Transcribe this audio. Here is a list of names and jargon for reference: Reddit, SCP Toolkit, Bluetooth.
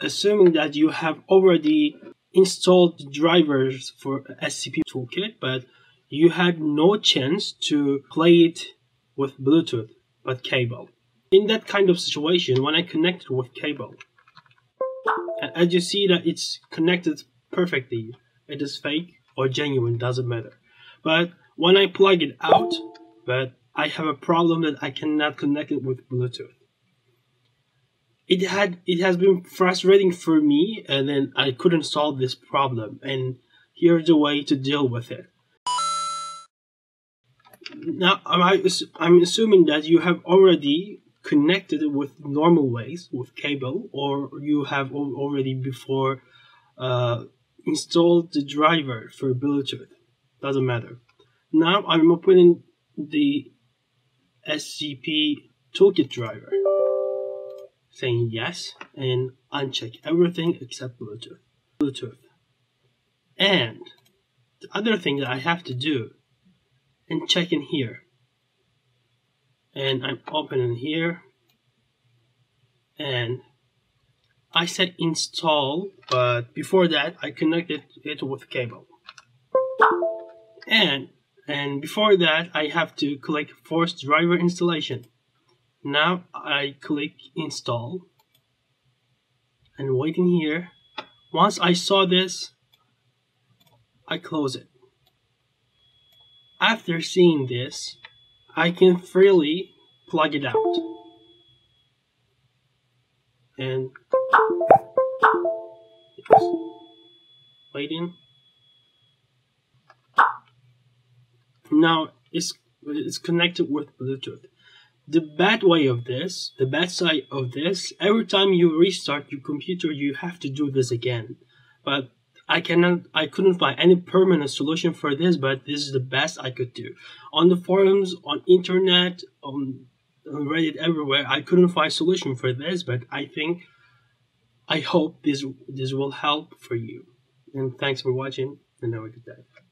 assuming that you have already installed the drivers for SCP Toolkit, but you had no chance to play it with Bluetooth, but cable. In that kind of situation, when I connected with cable, as you see that it's connected perfectly, it is fake or genuine, doesn't matter. But when I plug it out, but I have a problem that I cannot connect it with Bluetooth. It has been frustrating for me, and then I couldn't solve this problem, and here's the way to deal with it. Now I'm assuming that you have already connected with normal ways with cable, or you have already before installed the driver for Bluetooth, doesn't matter. Now I'm opening the SCP Toolkit driver, saying yes, and uncheck everything except Bluetooth. And the other thing that I have to do, and check in here, and I'm opening here, and I said install, but before that I connected it with cable, and before that I have to click force driver installation. Now I click install and wait in here. Once I saw this, I close it. After seeing this, I can freely plug it out. And waiting. Now it's connected with Bluetooth. The bad way of this, the bad side of this, every time you restart your computer, you have to do this again. But I couldn't find any permanent solution for this, but this is the best I could do. On the forums, on internet, on Reddit, everywhere, I couldn't find solution for this, but I hope this will help for you. And thanks for watching, and have a good day.